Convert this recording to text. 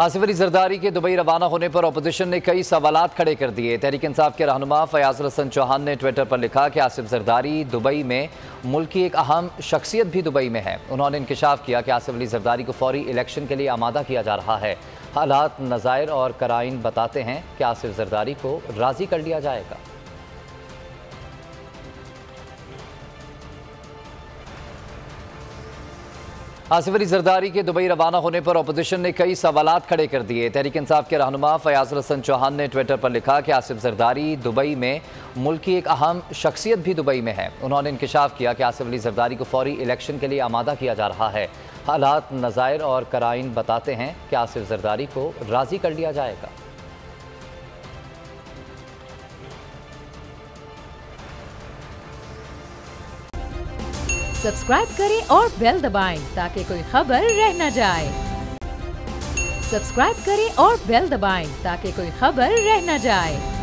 आसिफ अली जरदारी के दुबई रवाना होने पर अपोजिशन ने कई सवालात खड़े कर दिए। तहरीक-ए-इंसाफ के रहनुमा फैयाज उल हसन चौहान ने ट्विटर पर लिखा कि आसिफ जरदारी दुबई में मुल्क की एक अहम शख्सियत भी दुबई में है। उन्होंने इंकशाफ किया कि आसिफ अली जरदारी को फौरी इलेक्शन के लिए आमादा किया जा रहा है। हालात नज़ायर और कराइन बताते हैं कि आसिफ जरदारी को राज़ी कर लिया जाएगा। आसिफ अली जरदारी के दुबई रवाना होने पर अपोजिशन ने कई सवालात खड़े कर दिए। तहरीक-ए-इंसाफ के रहनुमा फैयाज उल हसन चौहान ने ट्विटर पर लिखा कि आसिफ जरदारी दुबई में मुल्क की एक अहम शख्सियत भी दुबई में है। उन्होंने इंकशाफ किया कि आसिफ अली जरदारी को फौरी इलेक्शन के लिए आमादा किया जा रहा है। हालात नज़ायर और कराइन बताते हैं कि आसिफ जरदारी को राज़ी कर लिया जाएगा। सब्सक्राइब करें और बेल दबाएं ताकि कोई खबर रह न जाए। सब्सक्राइब करें और बेल दबाएं ताकि कोई खबर रह न जाए।